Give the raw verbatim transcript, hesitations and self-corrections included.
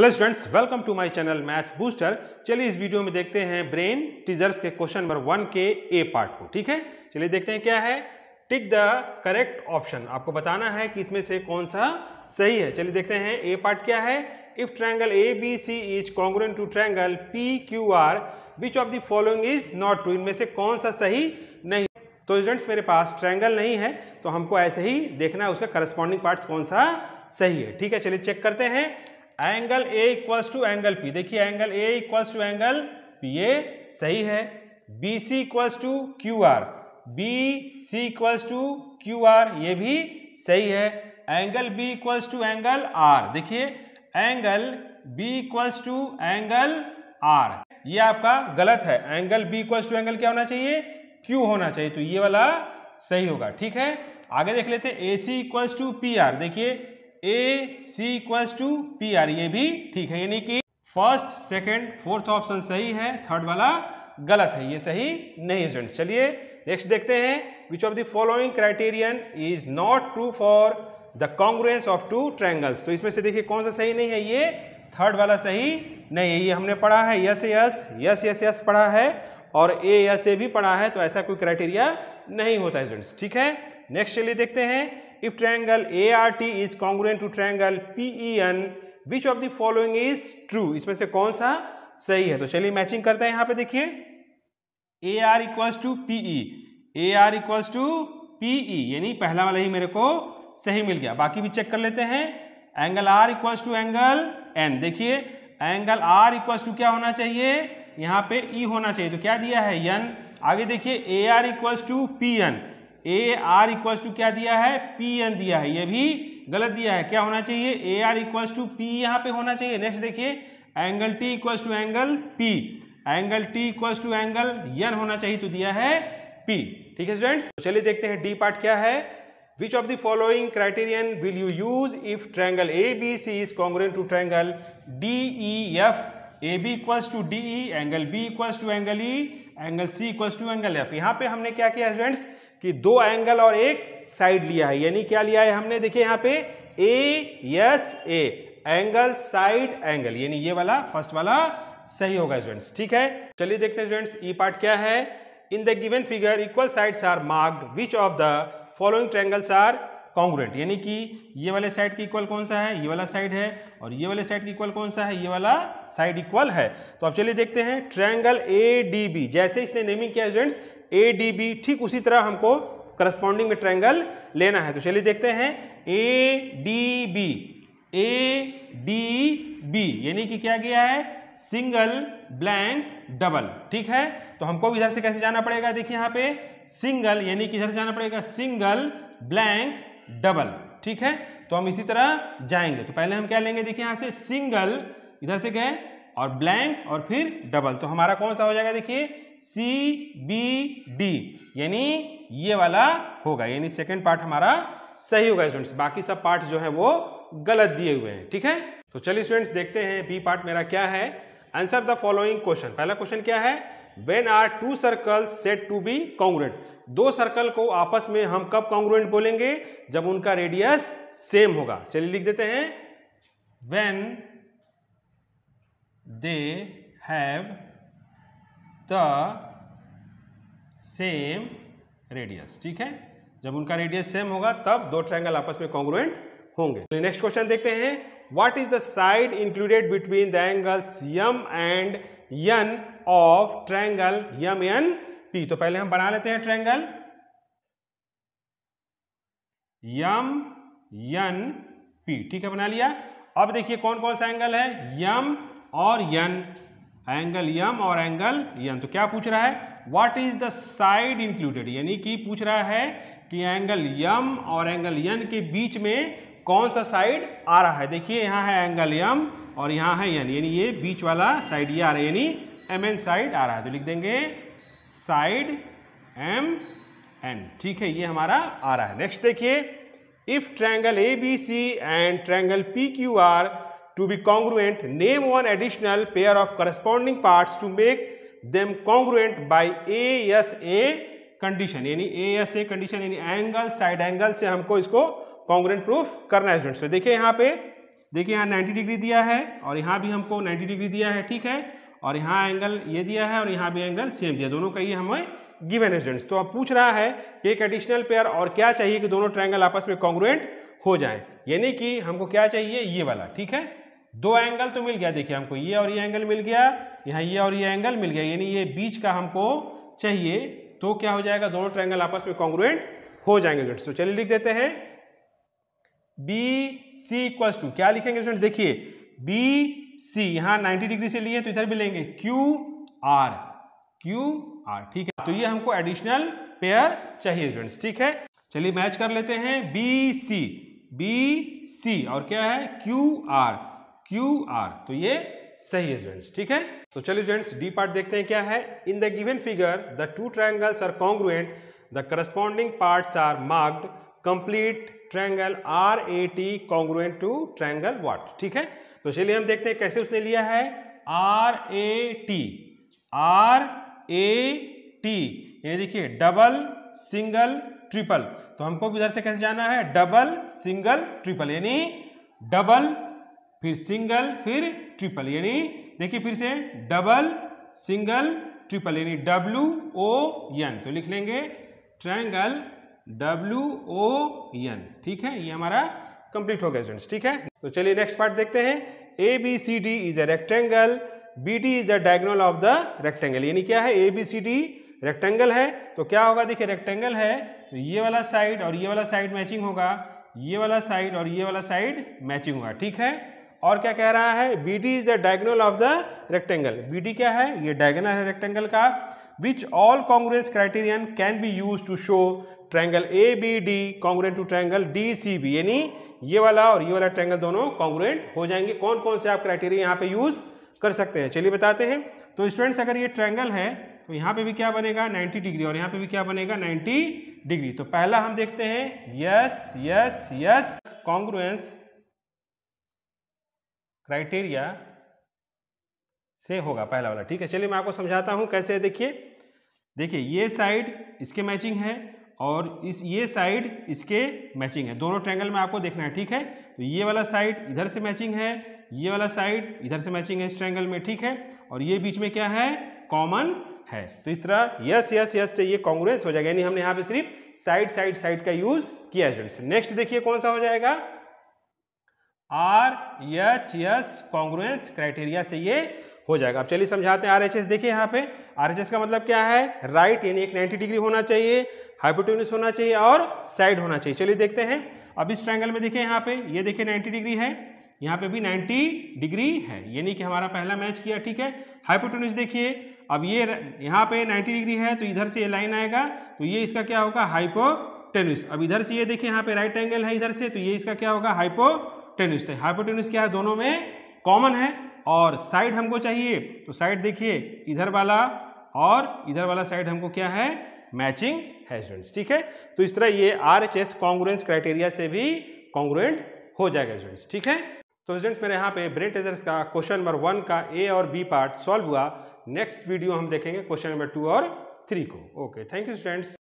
Hello students, welcome to my channel maths booster. चलिए इस video में देखते हैं ब्रेन टीजर्स के क्वेश्चन नंबर वन के ए पार्ट को। ठीक है, चलिए देखते हैं क्या है। Tick the correct option. आपको बताना है कि इसमें से कौन सा सही है। चलिए देखते हैं ए पार्ट क्या है। If triangle A B C is congruent to triangle P Q R, which of the following is not true. इनमें से कौन सा सही नहीं। तो स्टूडेंट्स, मेरे पास ट्रायंगल नहीं है तो हमको ऐसे ही देखना है उसका करस्पॉन्डिंग पार्ट्स कौन सा सही है। ठीक है, चलिए चेक करते हैं। Angle A equals to angle P, देखिए angle A equals to angle P, ये सही है। B C equals to Q R, B C equals to Q R, ये भी सही है। Angle B equals to angle R, देखिए angle B equals to angle R, ये आपका गलत है। Angle B equals to angle क्या होना चाहिए, क्यू होना चाहिए, तो ये वाला सही होगा। ठीक है, आगे देख लेते हैं। A C equals to P R, देखिए A C equals to P R, ये भी ठीक है, यानी कि फर्स्ट सेकंड फोर्थ ऑप्शन सही है, थर्ड वाला गलत है, ये सही नहीं है स्टूडेंट्स। चलिए नेक्स्ट देखते हैं। Which of the following criterion is not true for the congruence of two triangles. तो इसमें से देखिए कौन सा सही नहीं है, ये थर्ड वाला सही नहीं है। ये हमने पढ़ा है, yes yes yes yes yes पढ़ा है और ए यस ए भी पढ़ा है, तो ऐसा कोई क्राइटेरिया नहीं होता है स्टूडेंट्स। ठीक है, नेक्स्ट चलिए देखते हैं। If triangle A R T is congruent to triangle P E N, which of the following is true? इसमें से कौन सा सही है। तो चलिए मैचिंग करते हैं। यहाँ पे देखिए A R equals to P E, A R equals to P E, यानी पहला वाला ही मेरे को सही मिल गया। बाकी भी चेक कर लेते हैं। Angle R equals to angle N, देखिए एंगल R equals to क्या होना चाहिए, यहाँ पे E होना चाहिए, तो क्या दिया है N। आगे देखिए A R equals to P N, A R equals to क्या दिया है, पी एन दिया है, ये भी गलत दिया है, क्या होना चाहिए A R equals to P, यहाँ पे होना चाहिए। नेक्स्ट देखिए angle T equals to angle P, angle T equals to angle N होना चाहिए, तो दिया है पी। ठीक है स्टूडेंट्स, तो चलिए देखते हैं डी पार्ट क्या है। Which of the following criterion will you use if triangle A B C is congruent to triangle D E F. A B equals to D E, angle B equals to angle E, angle C equals to angle F. यहाँ पे हमने क्या किया students कि दो angle और एक side लिया है, यानी क्या लिया है हमने, देखिए यहाँ पे A yes A angle side angle, यानी ये वाला फर्स्ट वाला सही होगा स्टूडेंट्स। ठीक है, चलिए देखते हैं स्टूडेंट्स ई पार्ट क्या है। In the given figure equal sides are marked, which of the following triangles are congruent, यानी कि ये वाले साइड की इक्वल कौन सा है, ये वाला साइड है, और ये वाले साइड की इक्वल कौन सा है, ये वाला साइड इक्वल है। तो अब चलिए देखते हैं। ट्रायंगल ए डी बी, जैसे इसने नेमिंग किया स्टूडेंट्स ए डी बी, ठीक उसी तरह हमको करस्पॉन्डिंग में ट्रायंगल लेना है। तो चलिए देखते हैं। A D B, A D B, यानी कि क्या गया है सिंगल ब्लैंक डबल। ठीक है, तो हमको इधर से कैसे जाना पड़ेगा, देखिए यहाँ पे सिंगल, यानी कि इधर से जाना पड़ेगा सिंगल ब्लैंक डबल। ठीक है, तो हम इसी तरह जाएंगे, तो पहले हम क्या लेंगे, देखिए यहाँ से सिंगल, इधर से गए और ब्लैंक और फिर डबल, तो हमारा कौन सा हो जाएगा, देखिए C B D, यानी ये वाला होगा, यानी सेकंड पार्ट हमारा सही होगा स्टूडेंट्स। बाकी सब पार्ट जो है वो गलत दिए हुए हैं। ठीक है, तो चलिए स्टूडेंट्स देखते हैं बी पार्ट मेरा क्या है। Answer the following question. पहला क्वेश्चन क्या है, when are two circle said to be congruent. दो सर्कल को आपस में हम कब कॉन्ग्रुएंट बोलेंगे, जब उनका रेडियस सेम होगा। चलिए लिख देते हैं। When they have the same radius. ठीक है, जब उनका रेडियस सेम होगा तब दो ट्रायंगल आपस में कॉन्ग्रुएंट होंगे। नेक्स्ट क्वेश्चन देखते हैं। What is the side included between the angles M and N of triangle M N P. तो पहले हम बना लेते हैं ट्रायंगल यम यन पी। ठीक है, बना लिया। अब देखिए कौन कौन सा एंगल है, यम और यन, एंगल यम और एंगल यन। तो क्या पूछ रहा है, what is the side included, यानी कि पूछ रहा है कि एंगल यम और एंगल यन के बीच में कौन सा साइड आ रहा है। देखिए यहाँ है एंगल यम और यहाँ है यन, यानी ये बीच वाला साइड ये आ रहा है, यानी एम एन साइड आ रहा है, तो लिख देंगे साइड एम एन। ठीक है, ये हमारा आ रहा है। नेक्स्ट देखिए। If triangle A B C and triangle P Q R to be congruent, name one additional pair of corresponding parts to make them congruent by A S A condition, यानी A S A condition, यानी angle side angle से हमको इसको congruent proof करना है students. तो देखिए यहाँ पे देखिए यहाँ नाइन्टी डिग्री दिया है और यहाँ भी हमको नाइन्टी डिग्री दिया है, ठीक है, और यहाँ एंगल ये दिया है और यहाँ भी एंगल सेम दिया, दोनों का ये हमें गिवन है स्टूडेंट्स। तो अब पूछ रहा है कि एक एडिशनल पेयर और क्या चाहिए कि दोनों ट्रायंगल आपस में कॉन्ग्रुएंट हो जाएं, यानी कि हमको क्या चाहिए ये वाला, ठीक है। दो एंगल तो मिल गया, देखिए हमको ये और ये एंगल मिल गया, यहाँ ये और ये एंगल मिल गया, यानी ये बीच का हमको चाहिए। तो क्या हो जाएगा, दोनों ट्रायंगल आपस में कॉन्ग्रुएंट हो जाएंगे स्टूडेंट्स। तो चलिए लिख देते हैं बी सी इक्वल्स टू, क्या लिखेंगे स्टूडेंट, देखिए बी सी यहाँ नाइन्टी डिग्री से लिए तो इधर भी लेंगे क्यू आर, क्यू आर, ठीक है। तो ये हमको एडिशनल पेयर चाहिए स्टूडेंट्स, ठीक है। चलिए मैच कर लेते हैं बी सी, बी सी और क्या है क्यू आर, क्यू आर, तो ये सही है स्टूडेंट्स, ठीक है। तो चलिए स्टूडेंट्स डी पार्ट देखते हैं क्या है। In the given figure the two triangles are congruent, the corresponding parts are marked, complete triangle R A T congruent to triangle what, ठीक है। तो चलिए हम देखते हैं कैसे उसने लिया है, R A T, R A T, ये देखिए डबल सिंगल ट्रिपल, तो हमको इधर से कैसे जाना है, डबल सिंगल ट्रिपल, यानी डबल फिर सिंगल फिर ट्रिपल, यानी देखिए फिर से डबल सिंगल ट्रिपल, यानी डब्ल्यू ओ एन, तो लिख लेंगे ट्रायंगल डब्ल्यू ओ एन, ठीक है। ये हमारा कंप्लीट हो गया स्टूडेंट्स, ठीक है। तो चलिए नेक्स्ट पार्ट देखते हैं। A B C D is a rectangle, B D is the diagonal of the rectangle, यानी क्या है, A B C D rectangle है, तो क्या होगा, देखिए रेक्टेंगल है तो ये वाला साइड और ये वाला साइड मैचिंग होगा, ये वाला साइड और ये वाला साइड मैचिंग होगा, ठीक है। और क्या कह रहा है, B D is the diagonal of the rectangle, B D क्या है, ये डायगोनल है रेक्टेंगल का। Which all congruence criterion can be use to show triangle A B D congruent to triangle D C B, यानी ये वाला और ये वाला ट्रायंगल दोनों कॉन्ग्रुएंट हो जाएंगे। कौन कौन से आप क्राइटेरिया यहाँ पे यूज कर सकते हैं, चलिए बताते हैं। तो स्टूडेंट्स अगर ये ट्रायंगल है तो यहाँ पे भी क्या बनेगा नाइन्टी डिग्री और यहाँ पे भी क्या बनेगा नाइन्टी डिग्री। तो पहला हम देखते हैं S yes S congruence criteria से होगा पहला वाला, ठीक है। चलिए मैं आपको समझाता हूँ कैसे, देखिए देखिए ये साइड इसके मैचिंग है और इस ये साइड इसके मैचिंग है, दोनों ट्रायंगल में आपको देखना है, ठीक है। तो ये वाला साइड इधर से मैचिंग है, ये वाला साइड इधर से मैचिंग है इस ट्रायंगल में, ठीक है, और ये बीच में क्या है कॉमन है। तो इस तरह यस यस यस से ये कॉन्ग्रुएंस हो जाएगा, यानी हमने यहाँ पे सिर्फ साइड साइड साइड का यूज किया है। नेक्स्ट देखिए कौन सा हो जाएगा, R H S congruence criteria से ये हो जाएगा। अब चलिए समझाते हैं आर एच एस। देखिए यहाँ पे आर एच एस का मतलब क्या है, राइट यानी एक नाइन्टी डिग्री होना चाहिए, हाइपोटेन्यूस होना चाहिए और साइड होना चाहिए। चलिए देखते हैं। अब इस ट्रायंगल में देखिए यहाँ पे ये देखिए नाइन्टी डिग्री है, यहाँ पे भी नाइन्टी डिग्री है, यानी कि हमारा पहला मैच किया, ठीक है। हाइपोटेन्यूस देखिए, अब ये यहाँ पे नाइन्टी डिग्री है तो इधर से ये लाइन आएगा तो ये इसका क्या होगा हाइपोटेन्यूस। अब इधर से ये देखिए यहाँ पे राइट एंगल है इधर से, तो ये इसका क्या होगा हाइपोटेन्यूस। तो हाइपोटेन्यूस क्या है, दोनों में कॉमन है। और साइड हमको चाहिए, तो साइड देखिए इधर वाला और इधर वाला साइड हमको क्या है मैचिंग है स्टूडेंट्स, ठीक है। तो इस तरह ये R H S congruence criteria से भी कॉन्ग्रुएंट हो जाएगा स्टूडेंट्स, ठीक है। तो स्टूडेंट्स मेरे यहाँ पे ब्रेन टीजर्स का क्वेश्चन नंबर वन का ए और बी पार्ट सॉल्व हुआ। नेक्स्ट वीडियो हम देखेंगे क्वेश्चन नंबर टू और थ्री को। Okay, thank you students.